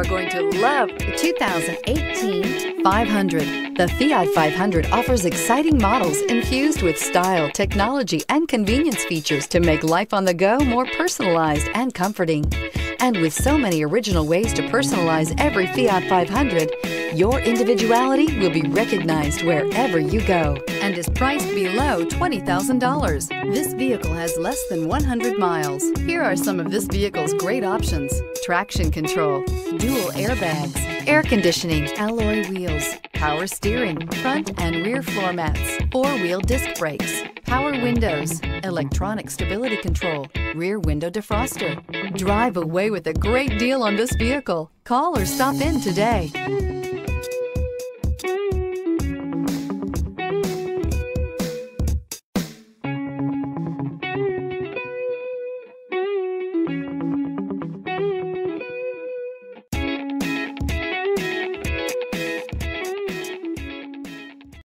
are going to love the 2018 500. The Fiat 500 offers exciting models infused with style, technology, and convenience features to make life on the go more personalized and comforting. And with so many original ways to personalize every Fiat 500, your individuality will be recognized wherever you go and is priced below $20,000. This vehicle has less than 100 miles. Here are some of this vehicle's great options: traction control, dual airbags, air conditioning, alloy wheels, power steering, front and rear floor mats, four-wheel disc brakes, power windows, electronic stability control, rear window defroster. Drive away with a great deal on this vehicle. Call or stop in today.